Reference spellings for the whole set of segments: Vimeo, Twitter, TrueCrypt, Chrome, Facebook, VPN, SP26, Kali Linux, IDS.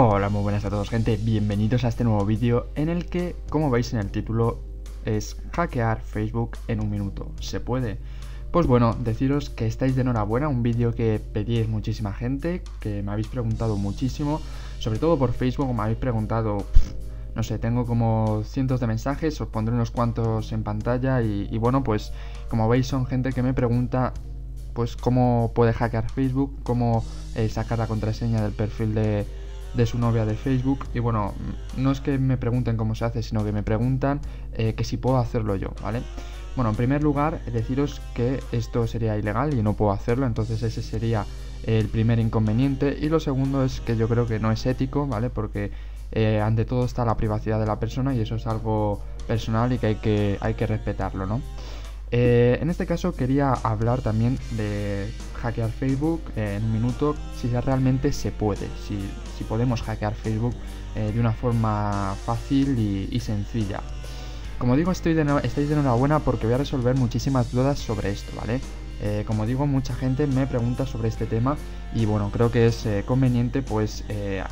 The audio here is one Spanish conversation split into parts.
Hola, muy buenas a todos, gente, bienvenidos a este nuevo vídeo en el que, como veis en el título, es hackear Facebook en un minuto. ¿Se puede? Pues bueno, deciros que estáis de enhorabuena, un vídeo que pedíais muchísima gente, que me habéis preguntado muchísimo, sobre todo por Facebook, me habéis preguntado, no sé, tengo como cientos de mensajes, os pondré unos cuantos en pantalla y bueno, pues como veis son gente que me pregunta pues cómo puede hackear Facebook, cómo sacar la contraseña del perfil de su novia de Facebook. Y bueno, no es que me pregunten cómo se hace, sino que me preguntan que si puedo hacerlo yo, ¿vale? Bueno, en primer lugar, deciros que esto sería ilegal y no puedo hacerlo, entonces ese sería el primer inconveniente. Y lo segundo es que yo creo que no es ético, ¿vale? Porque ante todo está la privacidad de la persona y eso es algo personal y que hay que respetarlo, ¿no? En este caso quería hablar también de hackear Facebook en un minuto, si realmente se puede, si podemos hackear Facebook de una forma fácil y sencilla. Como digo, estáis de enhorabuena porque voy a resolver muchísimas dudas sobre esto, ¿vale? Como digo, mucha gente me pregunta sobre este tema y bueno, creo que es conveniente pues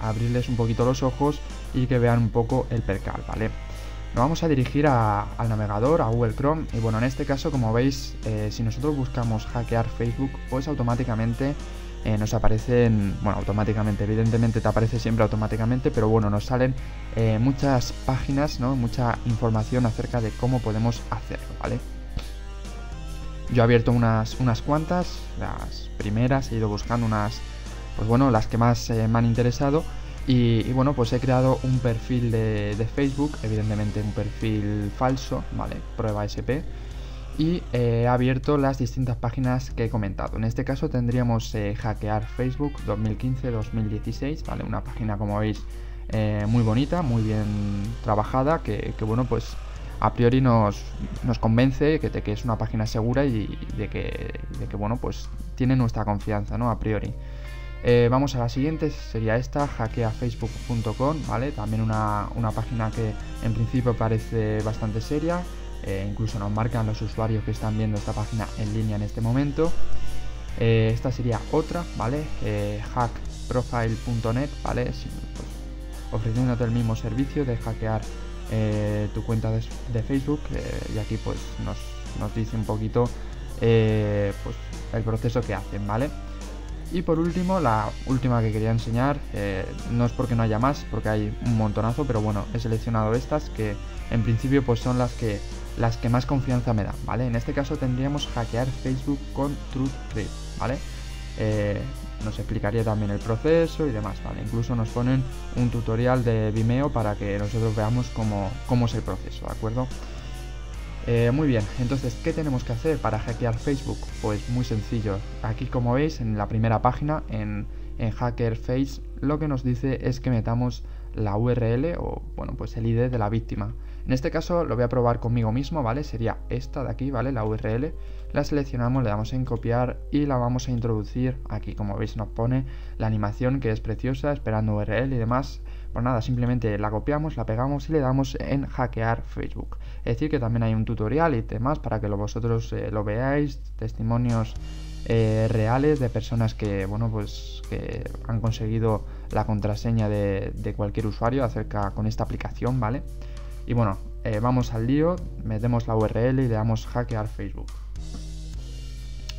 abrirles un poquito los ojos y que vean un poco el percal, ¿vale? Nos vamos a dirigir al navegador, a Google Chrome, y bueno, en este caso, como veis, si nosotros buscamos hackear Facebook, pues automáticamente nos aparecen, bueno, automáticamente, evidentemente te aparece siempre automáticamente, pero bueno, nos salen muchas páginas, ¿no? Mucha información acerca de cómo podemos hacerlo, ¿vale? Yo he abierto unas cuantas, las primeras, he ido buscando unas, pues bueno, las que más me han interesado. Y bueno, pues he creado un perfil de Facebook, evidentemente un perfil falso, ¿vale? Prueba SP. Y he abierto las distintas páginas que he comentado. En este caso tendríamos hackear Facebook 2015-2016, ¿vale? Una página, como veis, muy bonita, muy bien trabajada, que bueno, pues a priori nos convence que es una página segura y de que bueno, pues tiene nuestra confianza, ¿no? A priori. Vamos a la siguiente, sería esta, hackeafacebook.com, ¿vale? También una página que en principio parece bastante seria, incluso nos marcan los usuarios que están viendo esta página en línea en este momento. Esta sería otra, ¿vale? Hackprofile.net, ¿vale? Ofreciéndote el mismo servicio de hackear tu cuenta de Facebook, y aquí pues nos dice un poquito pues, el proceso que hacen, ¿vale? Y por último, la última que quería enseñar, no es porque no haya más, porque hay un montonazo, pero bueno, he seleccionado estas que en principio pues son las que más confianza me dan, ¿vale? En este caso tendríamos hackear Facebook con TrueCrypt, ¿vale? Nos explicaría también el proceso y demás, ¿vale? Incluso nos ponen un tutorial de Vimeo para que nosotros veamos cómo es el proceso, ¿de acuerdo? Muy bien, entonces, ¿qué tenemos que hacer para hackear Facebook? Pues muy sencillo. Aquí, como veis, en la primera página, en HackerFace, lo que nos dice es que metamos la URL o, bueno, pues el ID de la víctima. En este caso lo voy a probar conmigo mismo, ¿vale? Sería esta de aquí, ¿vale? La URL. La seleccionamos, le damos en copiar y la vamos a introducir aquí. Como veis, nos pone la animación que es preciosa, esperando URL y demás. Pues nada, simplemente la copiamos, la pegamos y le damos en hackear Facebook. Es decir, que también hay un tutorial y demás para que vosotros lo veáis, testimonios reales de personas que, bueno, pues que han conseguido la contraseña de cualquier usuario acerca con esta aplicación, ¿vale? Y bueno, vamos al lío, metemos la URL y le damos hackear Facebook.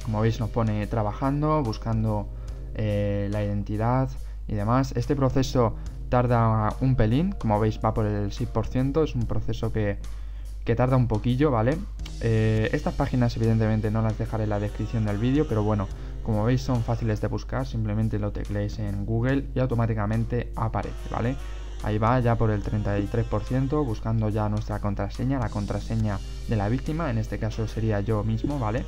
Como veis nos pone trabajando, buscando la identidad y demás. Este proceso tarda un pelín, como veis va por el 6%, es un proceso que tarda un poquillo, ¿vale? Estas páginas evidentemente no las dejaré en la descripción del vídeo, pero bueno, como veis son fáciles de buscar, simplemente lo tecleáis en Google y automáticamente aparece, ¿vale? Ahí va ya por el 33%, buscando ya nuestra contraseña, la contraseña de la víctima, en este caso sería yo mismo, ¿vale?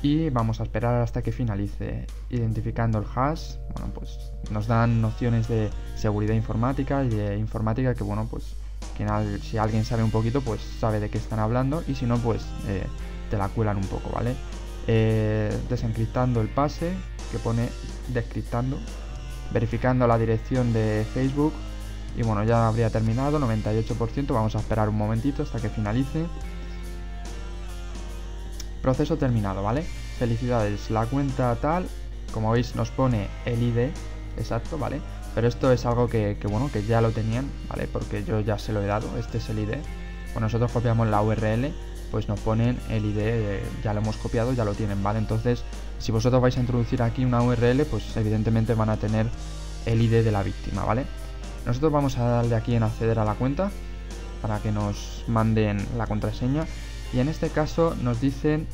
Y vamos a esperar hasta que finalice, identificando el hash. Bueno, pues nos dan nociones de seguridad informática y de informática que, bueno, pues si alguien sabe un poquito, pues sabe de qué están hablando y si no, pues te la cuelan un poco, ¿vale? Desencriptando el pase, que pone descriptando, verificando la dirección de Facebook. Y bueno, ya habría terminado, 98%, vamos a esperar un momentito hasta que finalice. Proceso terminado, ¿vale? Felicidades, la cuenta tal, como veis nos pone el ID, exacto, ¿vale? Pero esto es algo que ya lo tenían, ¿vale? Porque yo ya se lo he dado, este es el ID. Cuando nosotros copiamos la URL, pues nos ponen el ID, ya lo hemos copiado, ya lo tienen, ¿vale? Entonces, si vosotros vais a introducir aquí una URL, pues evidentemente van a tener el ID de la víctima, ¿vale? Nosotros vamos a darle aquí en acceder a la cuenta para que nos manden la contraseña, y en este caso nos dicen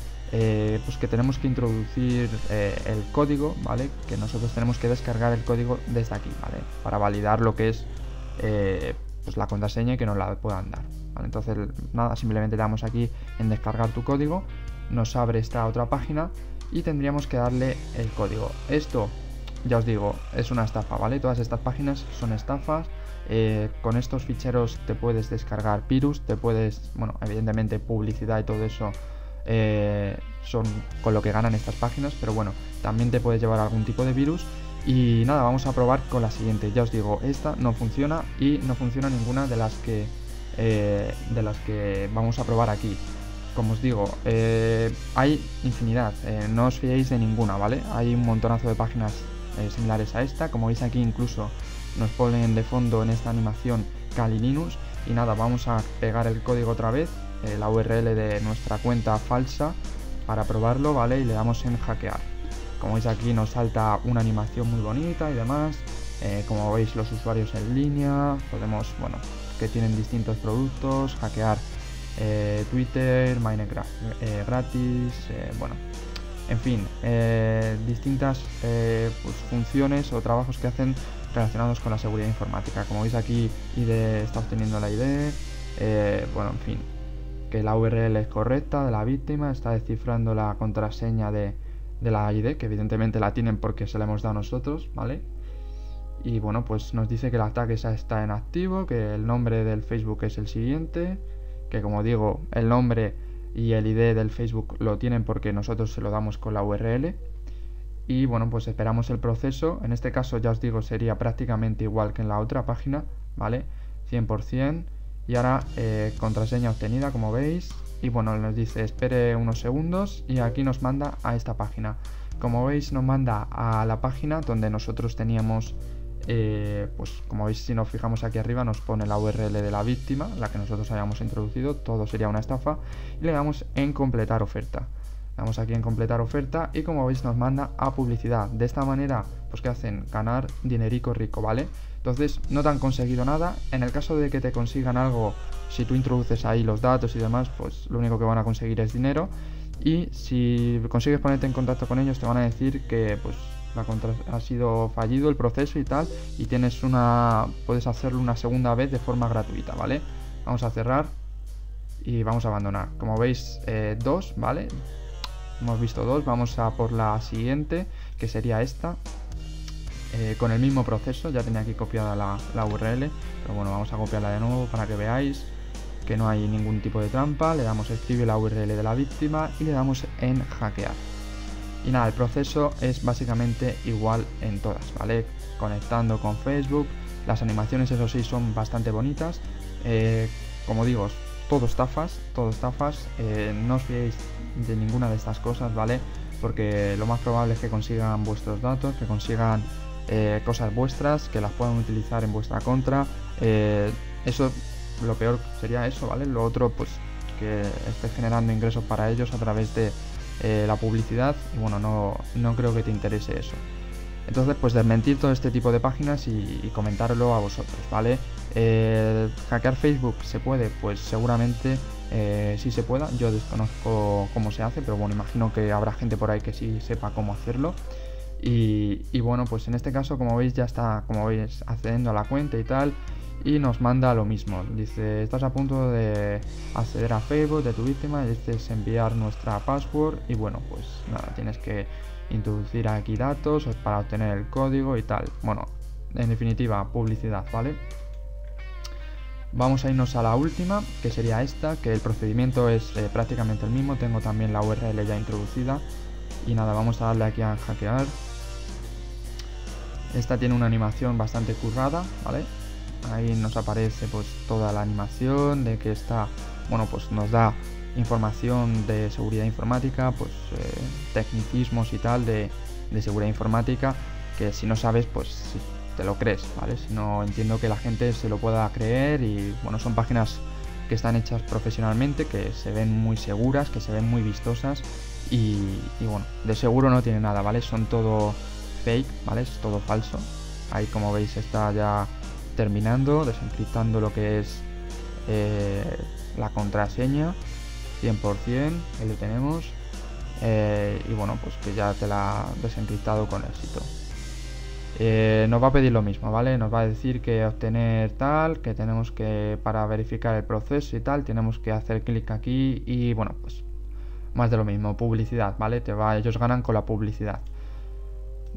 pues que tenemos que introducir el código, ¿vale? Que nosotros tenemos que descargar el código desde aquí, ¿vale? Para validar lo que es pues la contraseña y que nos la puedan dar, ¿vale? Entonces nada, simplemente le damos aquí en descargar tu código, nos abre esta otra página y tendríamos que darle el código. Esto, ya os digo, es una estafa, ¿vale? Todas estas páginas son estafas. Con estos ficheros te puedes descargar virus, te puedes, bueno, evidentemente publicidad y todo eso son con lo que ganan estas páginas, pero bueno, también te puedes llevar algún tipo de virus. Y nada, vamos a probar con la siguiente. Ya os digo, esta no funciona y no funciona ninguna de las que vamos a probar aquí. Como os digo, hay infinidad, no os fiéis de ninguna, ¿vale? Hay un montonazo de páginas similares a esta, como veis aquí incluso nos ponen de fondo en esta animación Kali Linux. Y nada, vamos a pegar el código otra vez, la URL de nuestra cuenta falsa para probarlo, ¿vale? Y le damos en hackear. Como veis aquí nos salta una animación muy bonita y demás, como veis los usuarios en línea, podemos, bueno, que tienen distintos productos, hackear Twitter, Minecraft gratis, bueno, en fin, distintas pues, funciones o trabajos que hacen relacionados con la seguridad informática. Como veis aquí ID, está obteniendo la ID, bueno, en fin, que la URL es correcta de la víctima, está descifrando la contraseña de la ID, que evidentemente la tienen porque se la hemos dado nosotros, ¿vale? Y bueno, pues nos dice que el ataque ya está en activo, que el nombre del Facebook es el siguiente, que como digo, el nombre y el ID del Facebook lo tienen porque nosotros se lo damos con la URL. Y bueno, pues esperamos el proceso. En este caso ya os digo, sería prácticamente igual que en la otra página, ¿vale? 100%. Y ahora contraseña obtenida, como veis. Y bueno, nos dice espere unos segundos y aquí nos manda a esta página. Como veis, nos manda a la página donde nosotros teníamos... pues como veis, si nos fijamos aquí arriba nos pone la URL de la víctima, la que nosotros habíamos introducido, todo sería una estafa, y le damos en completar oferta, le damos aquí en completar oferta y como veis nos manda a publicidad. De esta manera pues que hacen, ganar dinerico rico, ¿vale? Entonces no te han conseguido nada. En el caso de que te consigan algo, si tú introduces ahí los datos y demás, pues lo único que van a conseguir es dinero, y si consigues ponerte en contacto con ellos te van a decir que pues ha sido fallido el proceso y tal, y tienes puedes hacerlo una segunda vez de forma gratuita, ¿vale? Vamos a cerrar y vamos a abandonar. Como veis, dos, ¿vale? Hemos visto dos, vamos a por la siguiente, que sería esta, con el mismo proceso. Ya tenía aquí copiada la URL, pero bueno, vamos a copiarla de nuevo para que veáis que no hay ningún tipo de trampa. Le damos escribe la URL de la víctima y le damos en hackear. Y nada, el proceso es básicamente igual en todas, ¿vale? Conectando con Facebook, las animaciones eso sí son bastante bonitas, como digo, todo estafas, no os fiéis de ninguna de estas cosas, ¿vale? Porque lo más probable es que consigan vuestros datos, que consigan cosas vuestras, que las puedan utilizar en vuestra contra, eso, lo peor sería eso, ¿vale? Lo otro, pues, que estés generando ingresos para ellos a través de... la publicidad, y bueno, no creo que te interese eso. Entonces pues desmentir todo este tipo de páginas y comentarlo a vosotros, ¿vale? ¿Hackear Facebook se puede? Pues seguramente sí se pueda, yo desconozco cómo se hace, pero bueno, imagino que habrá gente por ahí que sí sepa cómo hacerlo. Y bueno, pues en este caso, como veis, ya está, como veis, accediendo a la cuenta y tal, y nos manda lo mismo, dice estás a punto de acceder a Facebook de tu víctima, y dices enviar nuestra password, y bueno, pues nada, tienes que introducir aquí datos para obtener el código y tal. Bueno, en definitiva, publicidad, ¿vale? Vamos a irnos a la última, que sería esta, que el procedimiento es prácticamente el mismo. Tengo también la URL ya introducida y nada, vamos a darle aquí a hackear. Esta tiene una animación bastante currada, ¿vale? Ahí nos aparece pues toda la animación de que está, bueno, pues nos da información de seguridad informática, pues tecnicismos y tal de seguridad informática, que si no sabes, pues te lo crees, ¿vale? Si no, entiendo que la gente se lo pueda creer y, bueno, son páginas que están hechas profesionalmente, que se ven muy seguras, que se ven muy vistosas y bueno, de seguro no tiene nada, ¿vale? Son todo fake, ¿vale? Es todo falso. Ahí, como veis, está ya terminando, desencriptando lo que es la contraseña 100%, ahí lo tenemos, y bueno, pues que ya te la ha desencriptado con éxito. Nos va a pedir lo mismo, ¿vale? Nos va a decir que obtener tal, que tenemos que, para verificar el proceso y tal, tenemos que hacer clic aquí y bueno, pues más de lo mismo, publicidad, ¿vale? Ellos ganan con la publicidad.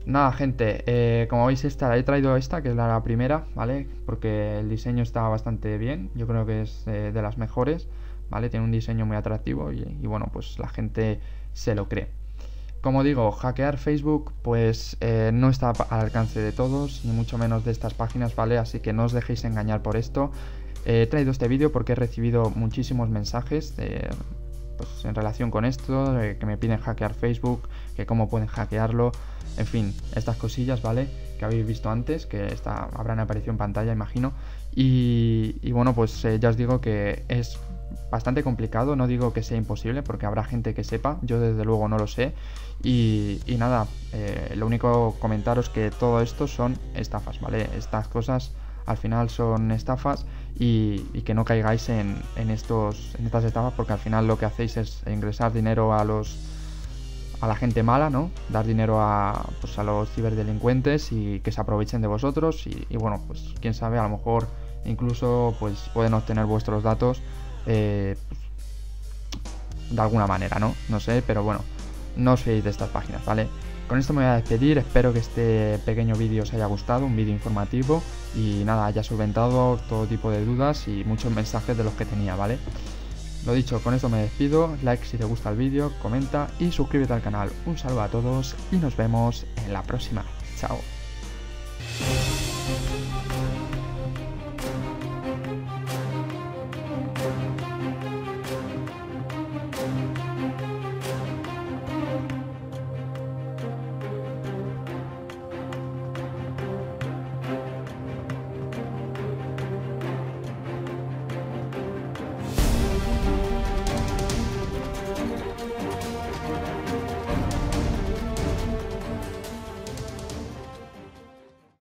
Nada, gente, como veis, he traído esta, que es la primera, ¿vale? Porque el diseño está bastante bien, yo creo que es de las mejores, ¿vale? Tiene un diseño muy atractivo y bueno, pues la gente se lo cree. Como digo, hackear Facebook pues no está al alcance de todos, ni mucho menos de estas páginas, ¿vale? Así que no os dejéis engañar por esto. He traído este vídeo porque he recibido muchísimos mensajes pues, en relación con esto, que me piden hackear Facebook, que cómo pueden hackearlo, en fin, estas cosillas, ¿vale? Que habéis visto antes, que habrán aparecido en pantalla, imagino. Y bueno, pues ya os digo que es bastante complicado, no digo que sea imposible porque habrá gente que sepa, yo desde luego no lo sé y nada, lo único comentaros que todo esto son estafas, ¿vale? Estas cosas al final son estafas y que no caigáis en estas estafas porque al final lo que hacéis es ingresar dinero a la gente mala, ¿no? Dar dinero a los ciberdelincuentes y que se aprovechen de vosotros y bueno, pues quién sabe, a lo mejor incluso pues pueden obtener vuestros datos pues, de alguna manera, ¿no? No sé, pero bueno, no os fiéis de estas páginas, ¿vale? Con esto me voy a despedir, espero que este pequeño vídeo os haya gustado, un vídeo informativo y nada, haya solventado todo tipo de dudas y muchos mensajes de los que tenía, ¿vale? Lo dicho, con esto me despido, like si te gusta el vídeo, comenta y suscríbete al canal. Un saludo a todos y nos vemos en la próxima. Chao.